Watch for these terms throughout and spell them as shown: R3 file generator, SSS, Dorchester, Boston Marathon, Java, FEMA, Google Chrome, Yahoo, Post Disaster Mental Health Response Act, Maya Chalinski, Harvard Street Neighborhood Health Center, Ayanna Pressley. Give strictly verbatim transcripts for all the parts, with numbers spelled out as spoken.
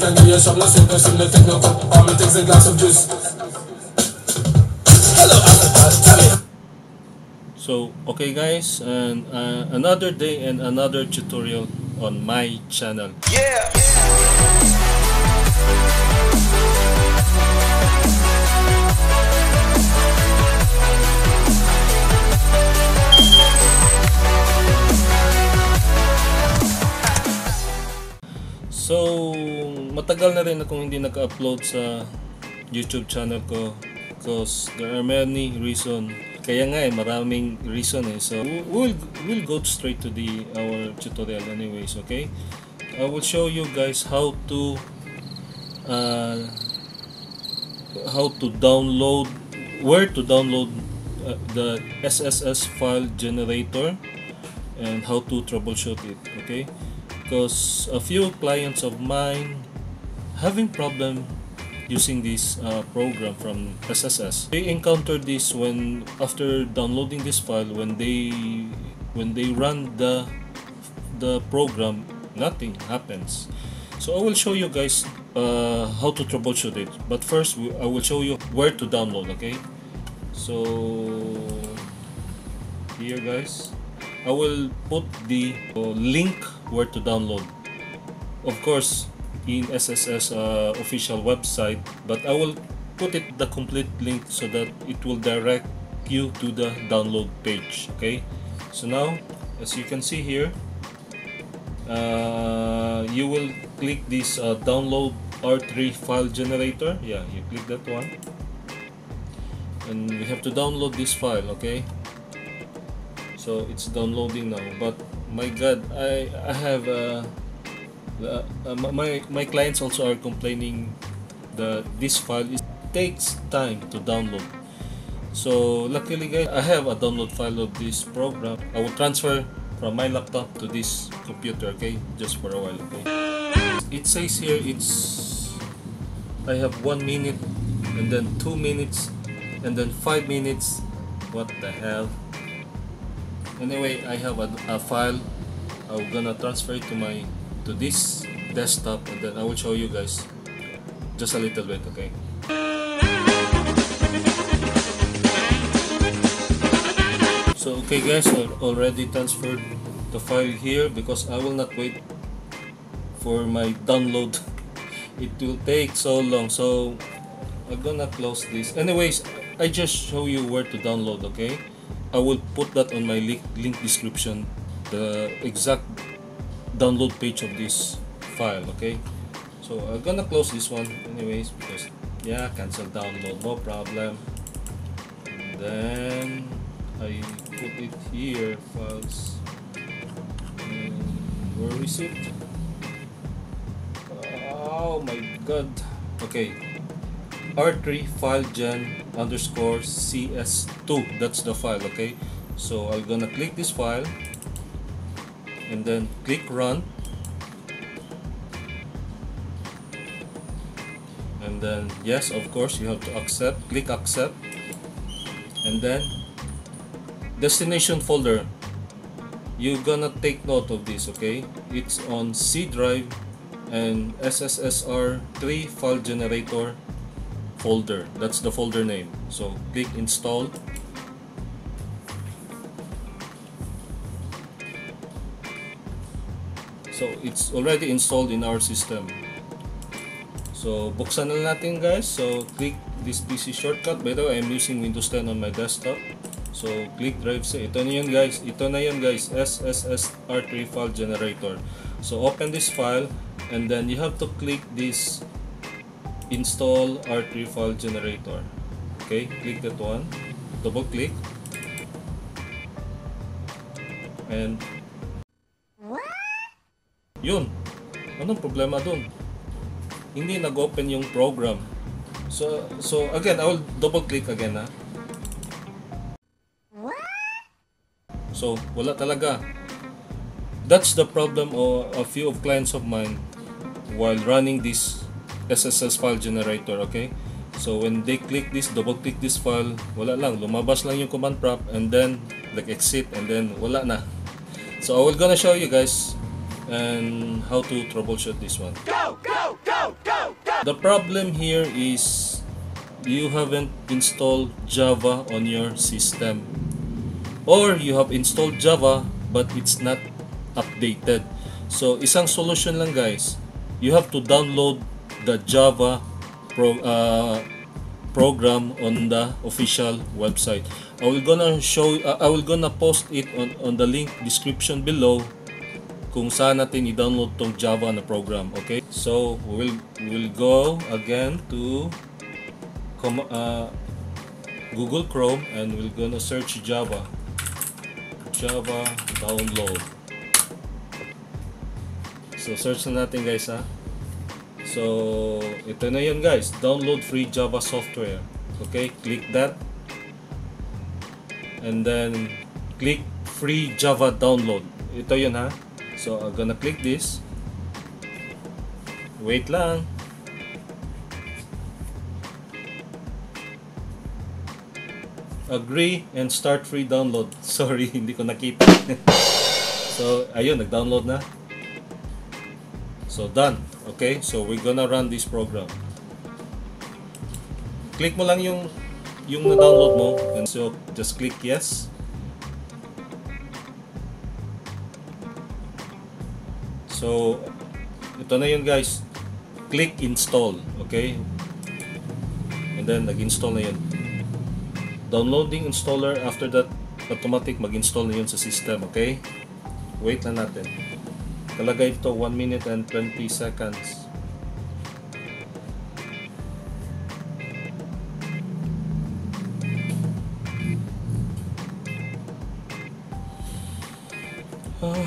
ten beers of nothing, person they think no cup. Army takes a glass of juice. Hello, I'm So, okay guys, and uh, another day and another tutorial on my channel. Yeah! So, matagal na rin akong hindi naka-upload sa YouTube channel ko because there are many reasons. Kaya nga eh, maraming reason eh. So we'll, we'll go straight to the our tutorial anyways, okay? I will show you guys how to uh, how to download, where to download uh, the S S S file generator and how to troubleshoot it, okay? Because a few clients of mine having problem using this uh, program from S S S. They encountered this when after downloading this file, when they when they run the the program, nothing happens. So I will show you guys uh, how to troubleshoot it. But first, we, I will show you where to download. Okay, so here, guys, I will put the uh, link where to download. Of course, in S S S uh, official website, but I will put it the complete link so that it will direct you to the download page. Okay, so now as you can see here, uh, you will click this uh, download R three file generator. Yeah, you click that one and we have to download this file. Okay, so it's downloading now, but my god, I, I have a uh, Uh, my, my clients also are complaining that this file is, takes time to download. So luckily guys, I have a download file of this program. I will transfer from my laptop to this computer, okay, just for a while. Okay, it says here it's I have one minute, and then two minutes, and then five minutes. What the hell. Anyway, I have a, a file. I'm gonna transfer it to my to this desktop, and then I will show you guys just a little bit, okay? So okay guys, I already transferred the file here because I will not wait for my download. It will take so long, so I'm gonna close this. Anyways, I just show you where to download, okay? I will put that on my link, link description, the exact download page of this file, okay? So I'm gonna close this one anyways because yeah, cancel download, no problem. And then I put it here, files, and where is it? Oh my god. Okay, R three file gen underscore C S two, that's the file, okay? So I'm gonna click this file and then click run, and then yes, of course, you have to accept, click accept, and then destination folder. You're gonna take note of this, okay? It's on C drive and S S S R three file generator folder, that's the folder name. So click install. So it's already installed in our system. So buksan na natin guys. So click this P C shortcut. By the way, I'm using Windows ten on my desktop. So click drive C. Ito na yun guys. Ito na yun guys. S S S R three file generator. So open this file, and then you have to click this install R three file generator. Okay, click that one. Double click. And yun, anong problema dun? Hindi nag-open yung program. So, so again, I will double click again, ha? So, wala talaga. That's the problem of a few of clients of mine while running this S S S file generator, okay? So, when they click this, double click this file, wala lang, lumabas lang yung command prompt, and then, like exit, and then wala na. So, I will gonna show you guys and how to troubleshoot this one. Go, go, go! The problem here is you haven't installed Java on your system, or you have installed Java but it's not updated. So isang solution lang guys, you have to download the Java pro, uh, program on the official website. I will gonna show uh, I will gonna post it on, on the link description below kung saan natin i-download tong Java na program. Okay, so we'll we'll go again to uh, Google Chrome and we're gonna search Java Java download. So search na natin guys ha. So ito na yun guys, download free Java software. Okay, click that and then click free Java download. Ito yun ha. So I'm gonna click this. Wait lang. Agree and start free download. Sorry, hindi ko nakita. So ayun, nag-download na. So done. Okay, so we're gonna run this program. Click mo lang yung yung na-download mo. And so just click yes. So, ito na yun guys, click install, okay? And then, nag-install na yun. Downloading installer, after that, automatic mag-install na yun sa system, okay? Wait na natin. Talaga ito, one minute and twenty seconds. Oh.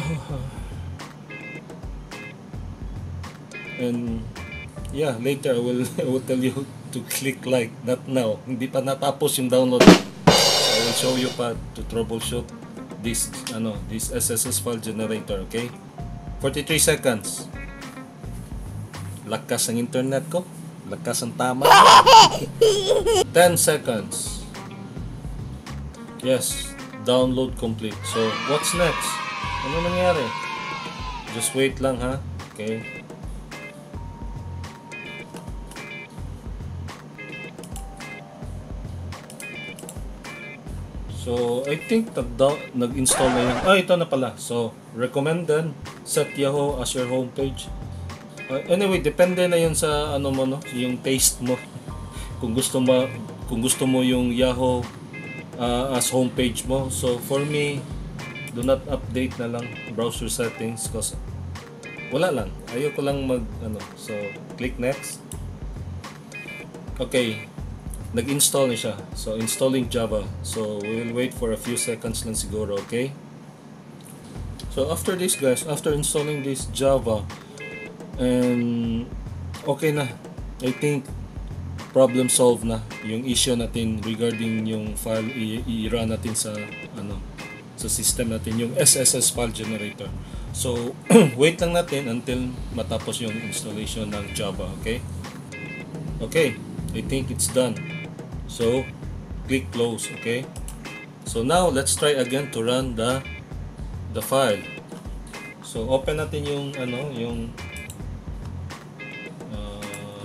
And yeah, later I will, I will tell you to click like, not now. Hindi pa natapos yung download. I will show you pa to troubleshoot this ano, this S S S file generator, okay? forty-three seconds. Lakas ang internet ko. Lakas ang tama. ten seconds. Yes, download complete. So, what's next? Ano nangyari? Just wait lang ha. Okay. So, I think nag-install na yun. Ah, ito na pala. So, recommended. Set Yahoo as your homepage. Uh, anyway, depende na yun sa ano mo, no? Yung taste mo. Kung gusto mo, kung gusto mo yung Yahoo uh, as homepage mo. So, for me, do not update na lang browser settings because wala lang. Ayoko lang mag, ano. So, click next. Okay. Nag-install na siya. So, installing Java. So, we will wait for a few seconds lang siguro, okay? So, after this guys, after installing this Java, and okay na. I think problem solved na yung issue natin regarding yung file i-run natin sa ano, sa system natin, yung S S S file generator. So, wait lang natin until matapos yung installation ng Java, okay? Okay, I think it's done. So, click close, okay? So now, let's try again to run the the file. So, open natin yung ano, yung uh,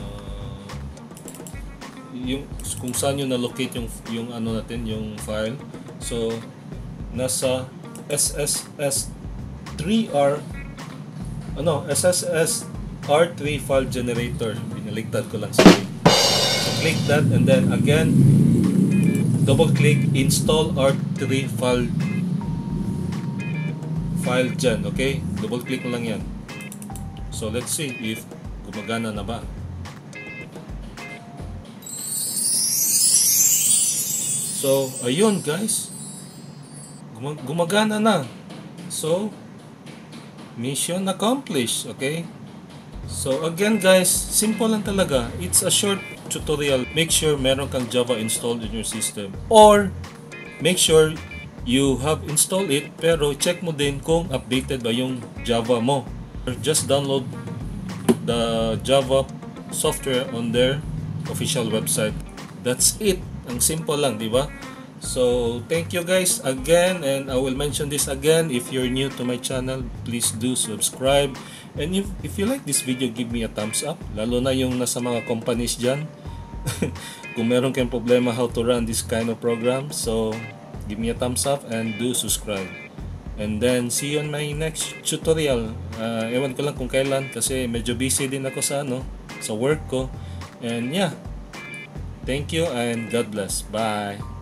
yung kung saan yung na-locate yung yung ano natin, yung file. So, nasa S S S three R ano, S S S R three file generator. Binaligtad ko lang sa click that and then again double click install R three file file gen, okay? Double click lang yan. So let's see if gumagana na ba. So ayun guys, Gumag gumagana na. So mission accomplished, okay? So again guys, simple lang talaga, it's a short tutorial. Make sure meron kang Java installed in your system, or make sure you have installed it pero check mo din kung updated ba yung Java mo. Just download the Java software on their official website. That's it. Ang simple lang, di ba? So thank you guys again, and I will mention this again, if you're new to my channel, please do subscribe And if, if you like this video, give me a thumbs up, lalo na yung nasa mga companies dyan. Kung meron kayong problema how to run this kind of program, so give me a thumbs up and do subscribe. And then see you on my next tutorial. Uh, ewan ko lang kung kailan kasi medyo busy din ako sa ano, sa work ko. And yeah, thank you and God bless. Bye!